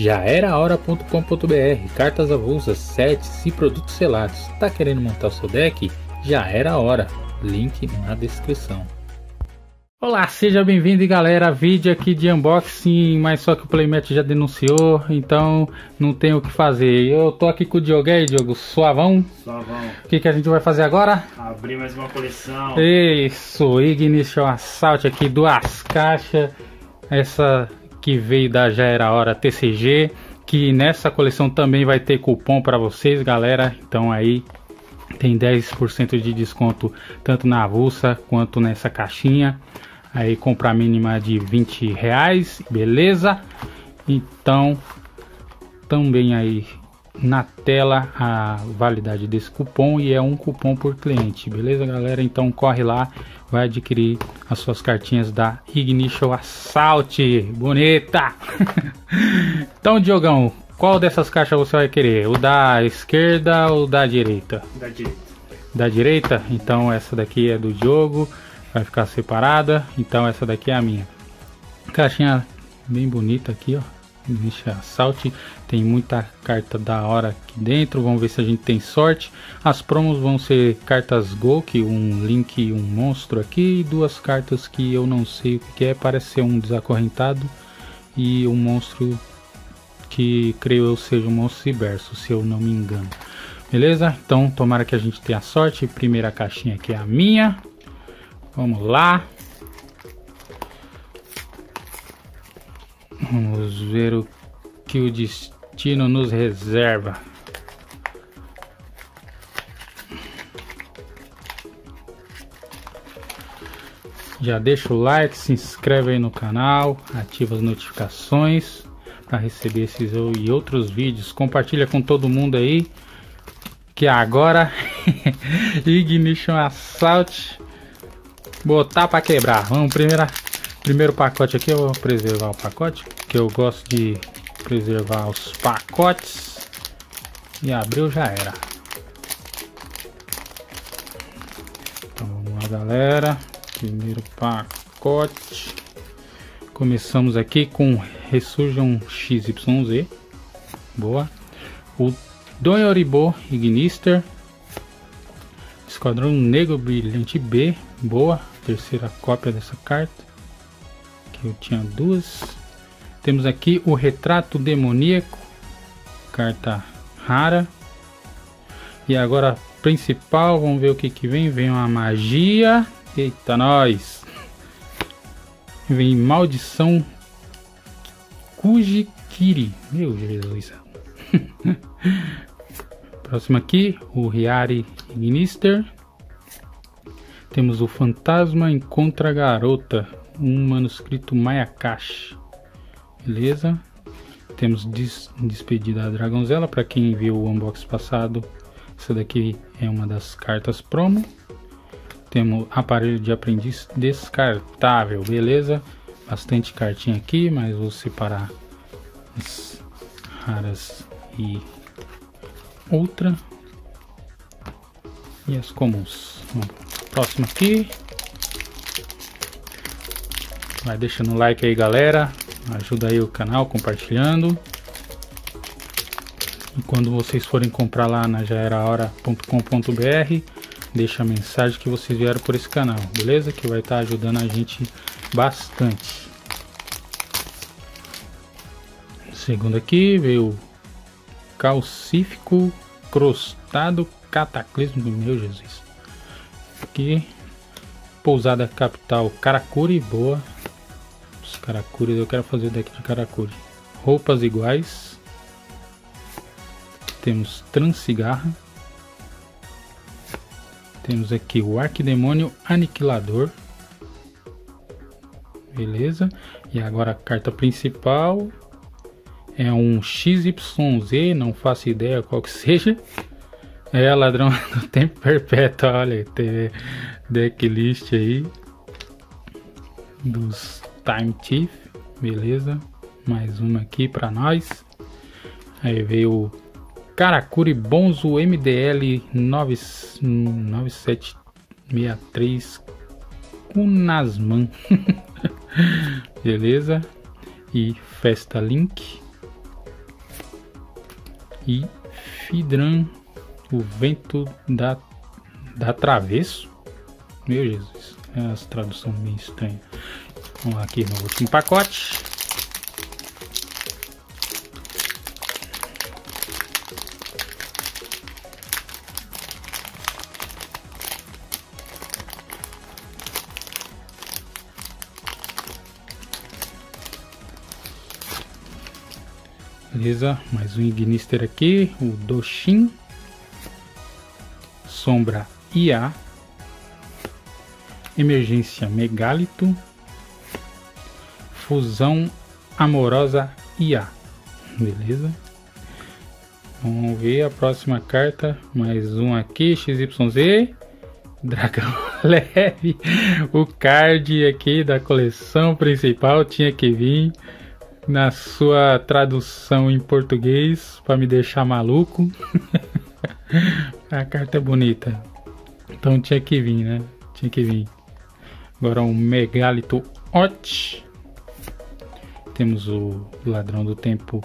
Já era hora.com.br, cartas avulsas, sets e produtos selados. Tá querendo montar o seu deck? Já era hora, link na descrição. Olá, seja bem-vindo galera, vídeo aqui de unboxing, mas só que o Playmat já denunciou, então não tem o que fazer. Eu tô aqui com o Diogo, aí Diogo, suavão? Suavão. O que a gente vai fazer agora? Abrir mais uma coleção. Isso, Ignition Assault aqui, duas caixas, essa que veio da Já Era Hora TCG, que nessa coleção também vai ter cupom pra vocês galera, então aí tem 10% de desconto tanto na avulsa quanto nessa caixinha. Aí compra mínima de R$20, beleza? Então, também aí na tela a validade desse cupom e é um cupom por cliente, beleza galera? Então corre lá, vai adquirir as suas cartinhas da Ignition Assault, bonita! Então Diogão, qual dessas caixas você vai querer? O da esquerda ou da direita? Da direita. Da direita? Então essa daqui é do Diogo. Vai ficar separada, então essa daqui é a minha. Caixinha bem bonita aqui, ó. Ignition Assault. Tem muita carta da hora aqui dentro. Vamos ver se a gente tem sorte. As promos vão ser cartas Gouki, um Link e um monstro aqui. E duas cartas que eu não sei o que é. Parece ser um desacorrentado e um monstro que creio eu seja um monstro ciberso, se eu não me engano. Beleza? Então tomara que a gente tenha sorte. Primeira caixinha aqui é a minha. Vamos lá. Vamos ver o que o destino nos reserva. Já deixa o like, se inscreve aí no canal, ativa as notificações para receber esses e outros vídeos. Compartilha com todo mundo aí que agora Ignition Assault botar para quebrar. Vamos primeiro pacote aqui. Eu vou preservar o pacote, que eu gosto de preservar os pacotes. E abriu, já era. Então vamos lá galera, primeiro pacote. Começamos aqui com Resurgam XYZ, boa. O Donhoribo Ignister, Esquadrão Negro Brilhante B, boa, terceira cópia dessa carta, que eu tinha duas. Temos aqui o Retrato Demoníaco, carta rara. E agora principal, vamos ver o que que vem. Vem uma magia, eita nós. Vem Maldição Kujikiri, meu Jesus. Próximo aqui, o Riari Ignister. Temos o Fantasma Encontra a Garota, um manuscrito Mayakashi, beleza. Temos Despedida da Dragonzela, para quem viu o unboxing passado, essa daqui é uma das cartas promo. Temos Aparelho de Aprendiz Descartável, beleza. Bastante cartinha aqui, mas vou separar as raras e outra e as comuns. Próximo aqui, vai deixando o like aí galera, ajuda aí o canal compartilhando. E quando vocês forem comprar lá na jaerahora.com.br, deixa a mensagem que vocês vieram por esse canal, beleza? Que vai estar ajudando a gente bastante. Segundo aqui veio Calcífico Crostado Cataclismo, do meu Jesus. Aqui, Pousada Capital Karakuri, boa. Os Karakuris, eu quero fazer deck de Karakuri. Roupas Iguais. Temos Transcigarra. Temos aqui o Arquidemônio Aniquilador, beleza. E agora a carta principal é um XYZ, não faço ideia qual que seja. É Ladrão do Tempo Perpétuo, olha, tem decklist aí dos Time Thief, beleza. Mais uma aqui para nós. Aí veio o Karakuri Bonzo MDL 9763 Kunasman, beleza. E Festa Link. e Fidran, o vento da travesso. Meu Jesus, é as traduções meio estranhas. Vamos lá aqui no último pacote. Beleza, mais um Ignister aqui, o Doshin, Sombra IA, Emergência Megálito, Fusão Amorosa IA, beleza? Vamos ver a próxima carta, mais um aqui, XYZ, Dragão Leve, o card aqui da coleção principal, tinha que vir na sua tradução em português para me deixar maluco. A carta é bonita, então tinha que vir, né? Tinha que vir. Agora um Megálito Hot. Temos o Ladrão do Tempo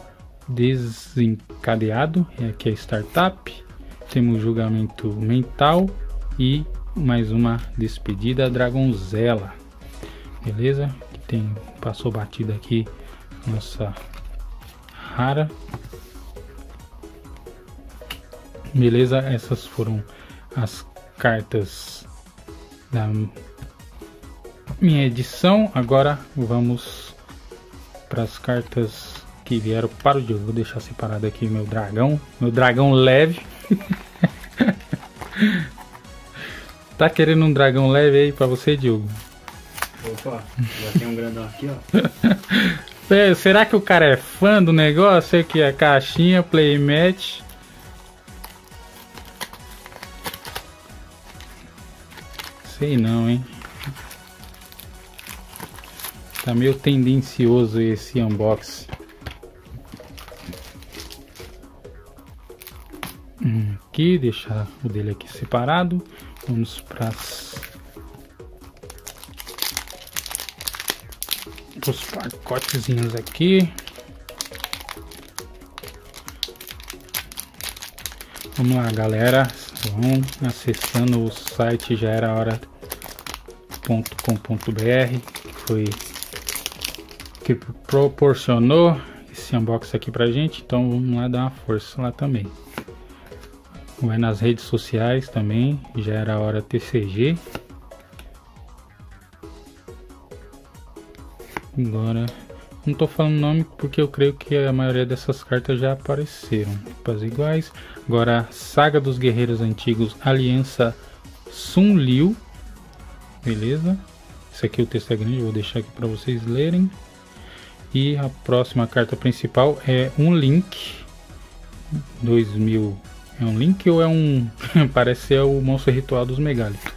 Desencadeado, é aqui a startup. Temos o Julgamento Mental e mais uma Despedida Dragonzela. Beleza? Tem, passou batida aqui nossa rara. Beleza, essas foram as cartas da minha edição. Agora vamos para as cartas que vieram para o jogo. Vou deixar separado aqui meu dragão leve. Tá querendo um dragão leve aí para você, Diogo? Opa, já tem um grandão aqui, ó. Será que o cara é fã do negócio? Aqui a caixinha, playmat. Sei não, hein? Tá meio tendencioso esse unboxing. Aqui, deixar o dele aqui separado. Vamos para os pacotezinhos aqui. Vamos lá, galera, vamos acessando o site já era hora.com.br, que foi que proporcionou esse unboxing aqui pra gente. Então vamos lá dar uma força lá também. Vai nas redes sociais também, já era hora TCG. Agora, não tô falando nome porque eu creio que a maioria dessas cartas já apareceram, as iguais. Agora, Saga dos Guerreiros Antigos, Aliança Sun Liu, beleza? Esse aqui o texto é grande, eu vou deixar aqui para vocês lerem. E a próxima carta principal é um Link, 2000, é um Link ou é um, parece é o monstro ritual dos Megálitos.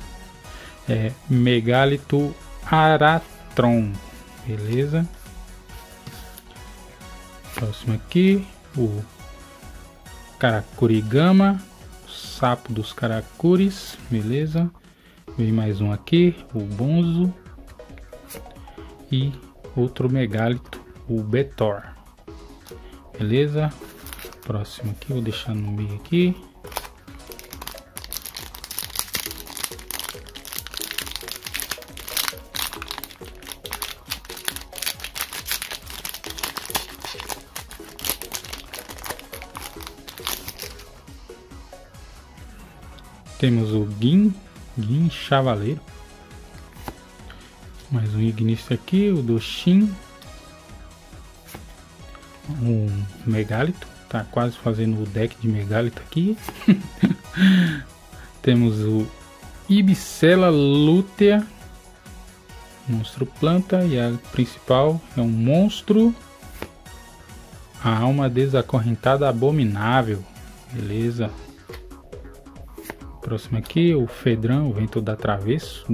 É Megálito Aratron. Beleza, próximo aqui o Karakuri Gama, o sapo dos Karakuris, beleza. Vem mais um aqui, o Bonzo, e outro Megálito, o Betor, beleza. Próximo aqui, vou deixar no meio aqui. Temos o Gin Chavaleiro. Mais um Ignister aqui, o Doshin. Um Megálito. Tá quase fazendo o deck de Megálito aqui. Temos o Ibicela Lútea. Monstro planta. E a principal é um monstro. A alma desacorrentada abominável. Beleza. Próximo aqui o Fedrão, o vento da travesso.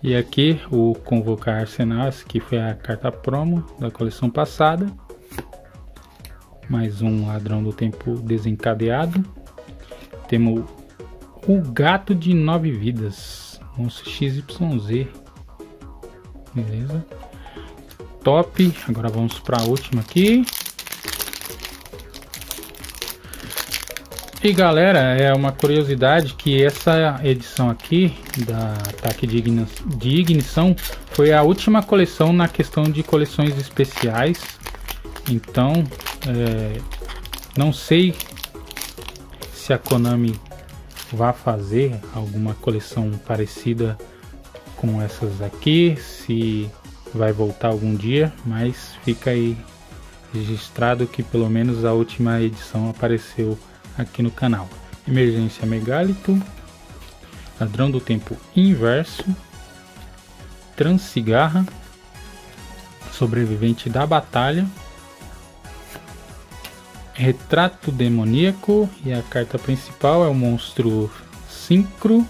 E aqui o Convocar Arsenal, que foi a carta promo da coleção passada. Mais um Ladrão do Tempo Desencadeado. Temos o Gato de 9 Vidas, monstro XYZ, beleza, top. Agora vamos para a última aqui. E galera, é uma curiosidade que essa edição aqui da Ataque de Ignição foi a última coleção na questão de coleções especiais. Então, não sei se a Konami vai fazer alguma coleção parecida com essas aqui, se vai voltar algum dia, mas fica aí registrado que pelo menos a última edição apareceu aqui no canal. Emergência Megálito, Ladrão do Tempo Inverso, Transcigarra, Sobrevivente da Batalha, Retrato Demoníaco, e a carta principal é o Monstro Sincro,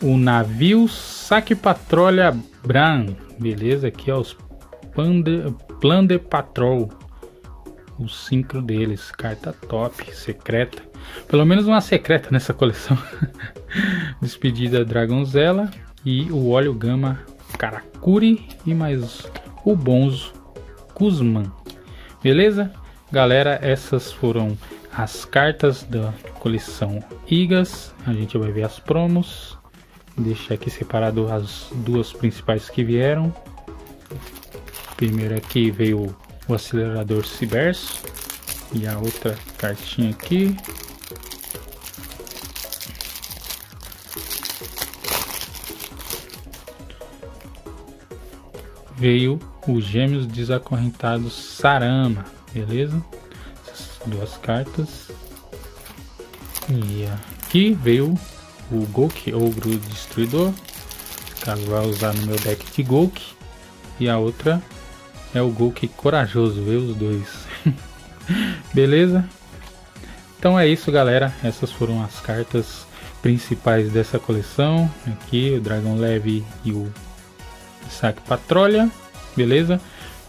o Navio Saque Patrolha Bran, beleza, aqui ó, os Plunder Patrol, o sincro deles, carta top, secreta, pelo menos uma secreta nessa coleção. Despedida Dragonzela e o óleo gama Karakuri e mais o Bonzo Guzman. Beleza? Galera, essas foram as cartas da coleção Igas. A gente vai ver as promos. Deixa aqui separado as duas principais que vieram. Primeiro aqui veio o Acelerador Cibernético e a outra cartinha aqui, veio o Gêmeos Desacorrentados Sarama, beleza? Essas duas cartas. E aqui veio o Gouki Ogro Destruidor, caso vá usar no meu deck de Gouki, e a outra é o Gouki Corajoso, viu? Os dois. Beleza? Então é isso, galera. Essas foram as cartas principais dessa coleção. Aqui o Dragão Leve e o Saque Patrolha. Beleza?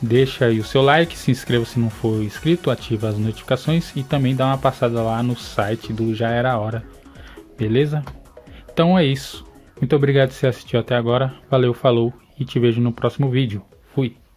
Deixa aí o seu like, se inscreva se não for inscrito, ativa as notificações e também dá uma passada lá no site do Já Era Hora. Beleza? Então é isso. Muito obrigado se assistiu até agora. Valeu, falou e te vejo no próximo vídeo. Fui!